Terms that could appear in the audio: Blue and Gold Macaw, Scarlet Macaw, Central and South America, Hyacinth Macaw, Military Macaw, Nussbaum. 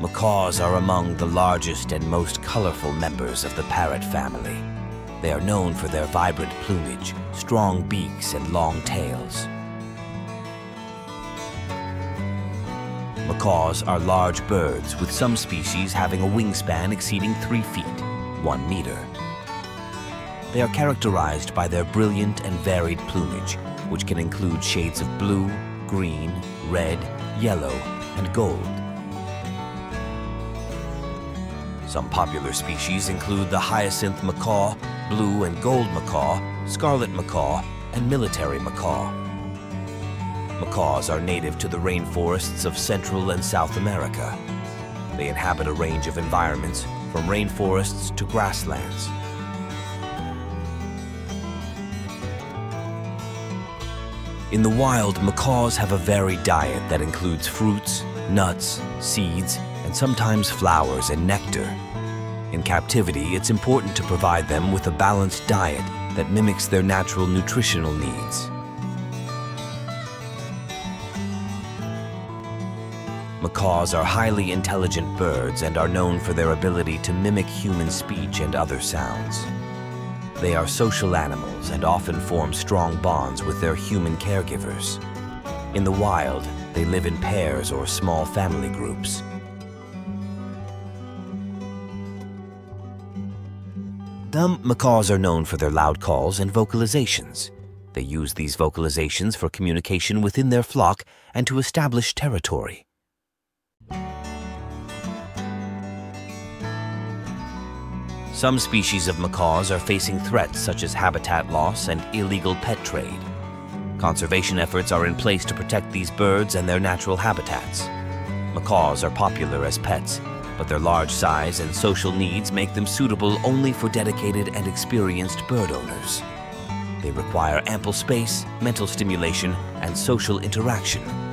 Macaws are among the largest and most colorful members of the parrot family. They are known for their vibrant plumage, strong beaks, and long tails. Macaws are large birds, with some species having a wingspan exceeding 3 feet, 1 meter. They are characterized by their brilliant and varied plumage, which can include shades of blue, green, red, yellow, and gold. Some popular species include the hyacinth macaw, blue and gold macaw, scarlet macaw, and military macaw. Macaws are native to the rainforests of Central and South America. They inhabit a range of environments, from rainforests to grasslands. In the wild, macaws have a varied diet that includes fruits, nuts, seeds, and sometimes flowers and nectar. In captivity, it's important to provide them with a balanced diet that mimics their natural nutritional needs. Macaws are highly intelligent birds and are known for their ability to mimic human speech and other sounds. They are social animals and often form strong bonds with their human caregivers. In the wild, they live in pairs or small family groups. Some macaws are known for their loud calls and vocalizations. They use these vocalizations for communication within their flock and to establish territory. Some species of macaws are facing threats such as habitat loss and illegal pet trade. Conservation efforts are in place to protect these birds and their natural habitats. Macaws are popular as pets, but their large size and social needs make them suitable only for dedicated and experienced bird owners. They require ample space, mental stimulation, and social interaction.